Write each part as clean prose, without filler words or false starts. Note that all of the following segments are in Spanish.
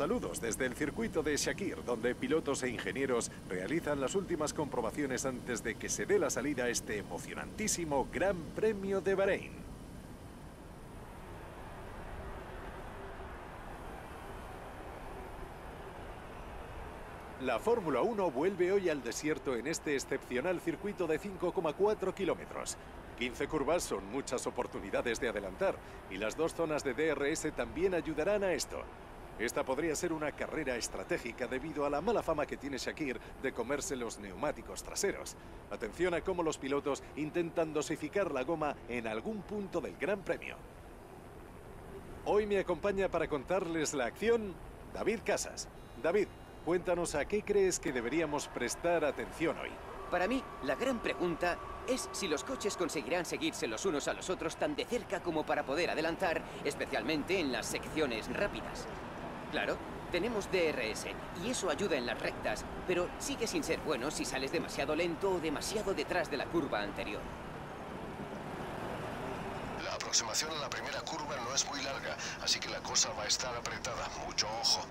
Saludos desde el circuito de Sakhir, donde pilotos e ingenieros realizan las últimas comprobaciones antes de que se dé la salida a este emocionantísimo Gran Premio de Bahrein. La Fórmula 1 vuelve hoy al desierto en este excepcional circuito de 5,4 kilómetros. 15 curvas son muchas oportunidades de adelantar y las dos zonas de DRS también ayudarán a esto. Esta podría ser una carrera estratégica debido a la mala fama que tiene Sakhir de comerse los neumáticos traseros. Atención a cómo los pilotos intentan dosificar la goma en algún punto del Gran Premio. Hoy me acompaña para contarles la acción David Casas. David, cuéntanos a qué crees que deberíamos prestar atención hoy. Para mí, la gran pregunta es si los coches conseguirán seguirse los unos a los otros tan de cerca como para poder adelantar, especialmente en las secciones rápidas. Claro, tenemos DRS y eso ayuda en las rectas, pero sigue sin ser bueno si sales demasiado lento o demasiado detrás de la curva anterior. La aproximación a la primera curva no es muy larga, así que la cosa va a estar apretada. Mucho ojo.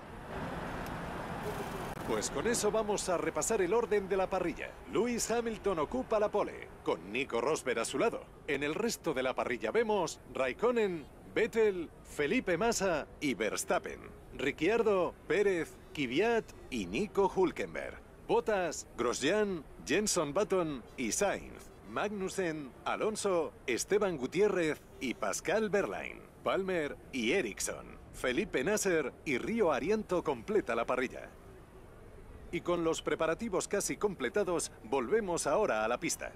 Pues con eso vamos a repasar el orden de la parrilla. Lewis Hamilton ocupa la pole, con Nico Rosberg a su lado. En el resto de la parrilla vemos Raikkonen, Vettel, Felipe Massa y Verstappen. Ricciardo, Pérez, Kiviat y Nico Hulkenberg. Botas, Grosjean, Jenson Button y Sainz. Magnussen, Alonso, Esteban Gutiérrez y Pascal Wehrlein. Palmer y Ericsson. Felipe Nasser y Río Ariento completa la parrilla. Y con los preparativos casi completados, volvemos ahora a la pista.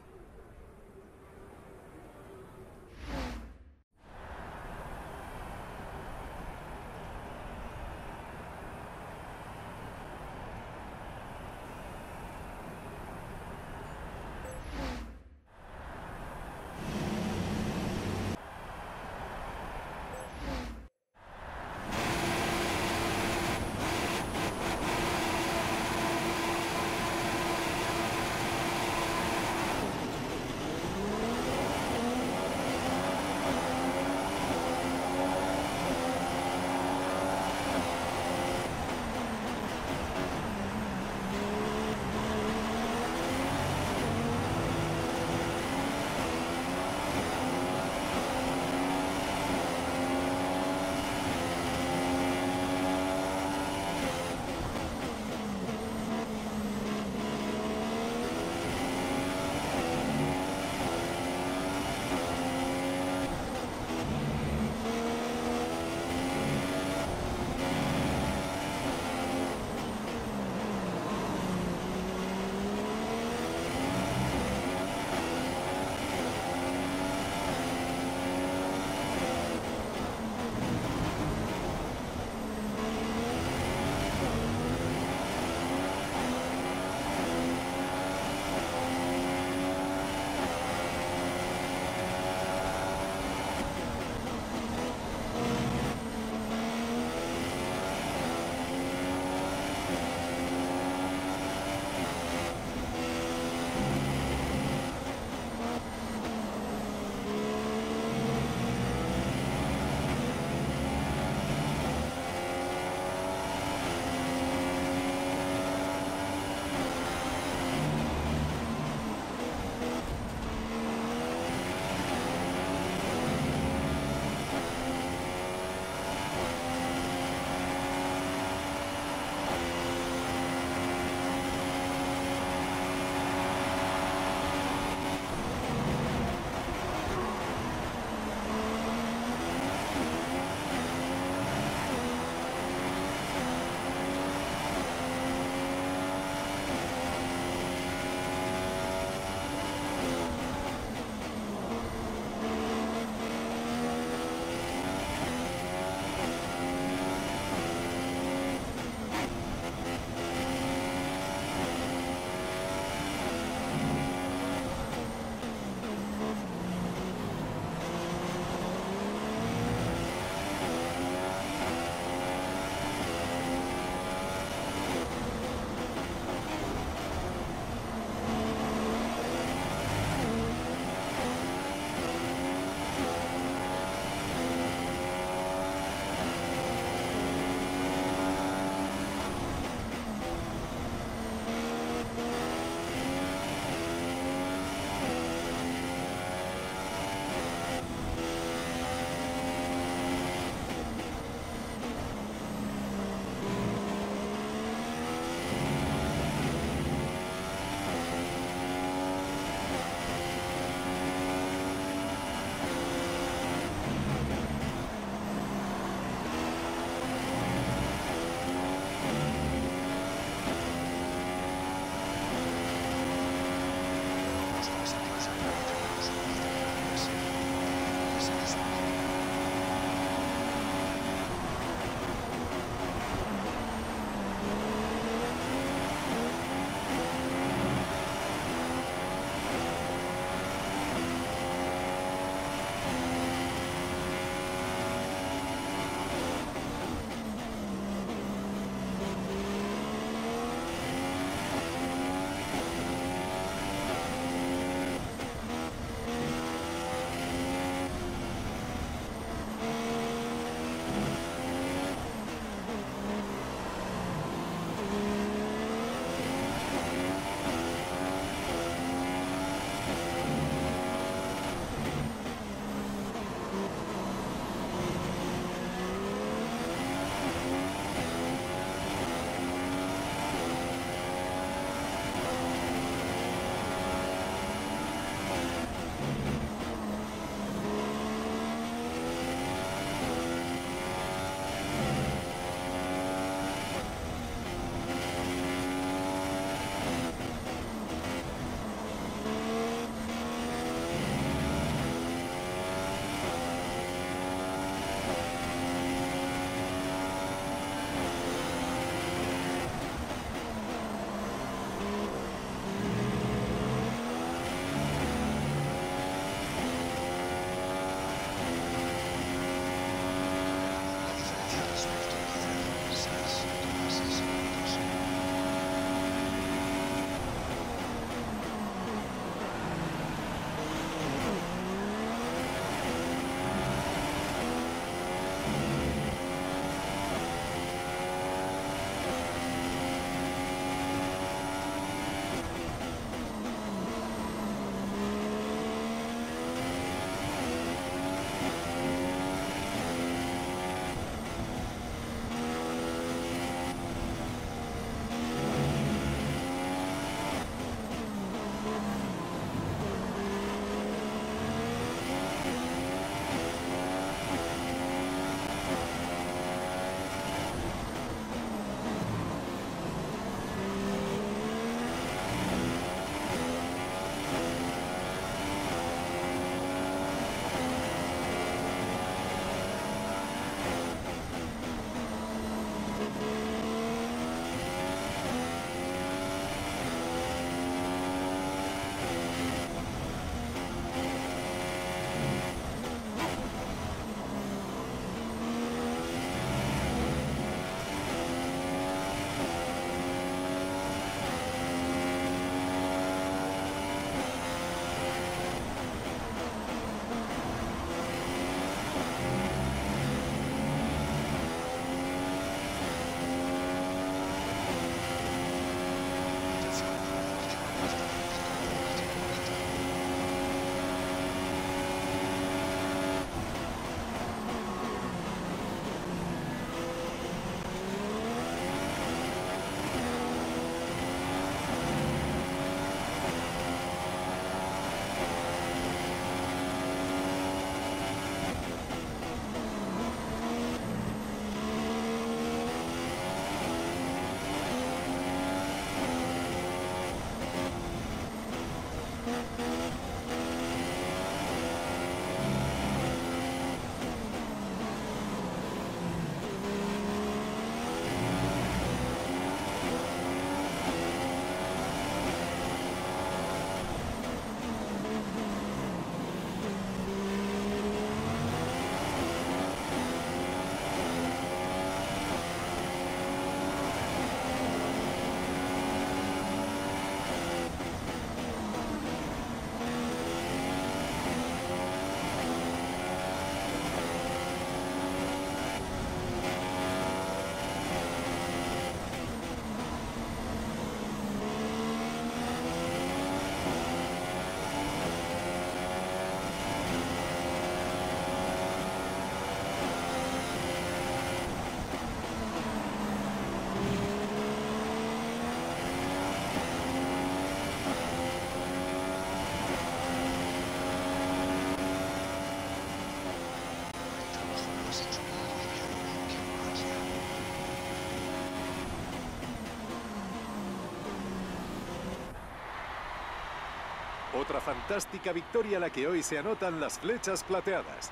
Otra fantástica victoria a la que hoy se anotan las flechas plateadas.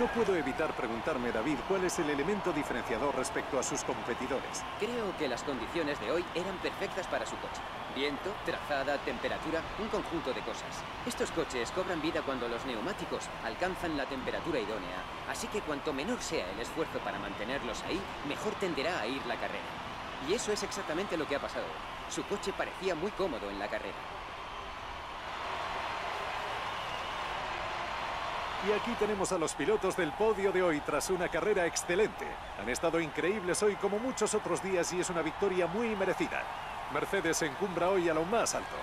No puedo evitar preguntarme, David, ¿cuál es el elemento diferenciador respecto a sus competidores? Creo que las condiciones de hoy eran perfectas para su coche. Viento, trazada, temperatura, un conjunto de cosas. Estos coches cobran vida cuando los neumáticos alcanzan la temperatura idónea, así que cuanto menor sea el esfuerzo para mantenerlos ahí, mejor tenderá a ir la carrera. Y eso es exactamente lo que ha pasado. Su coche parecía muy cómodo en la carrera. Y aquí tenemos a los pilotos del podio de hoy tras una carrera excelente. Han estado increíbles hoy como muchos otros días y es una victoria muy merecida. Mercedes se encumbra hoy a lo más alto.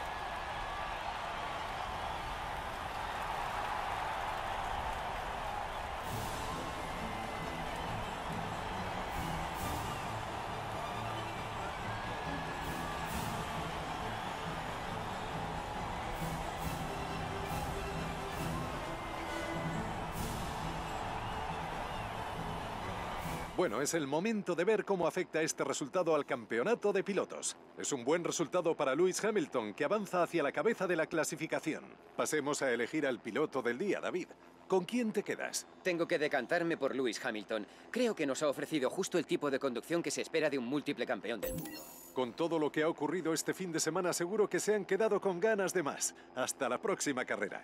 Bueno, es el momento de ver cómo afecta este resultado al campeonato de pilotos. Es un buen resultado para Lewis Hamilton, que avanza hacia la cabeza de la clasificación. Pasemos a elegir al piloto del día, David. ¿Con quién te quedas? Tengo que decantarme por Lewis Hamilton. Creo que nos ha ofrecido justo el tipo de conducción que se espera de un múltiple campeón del mundo. Con todo lo que ha ocurrido este fin de semana, seguro que se han quedado con ganas de más. Hasta la próxima carrera.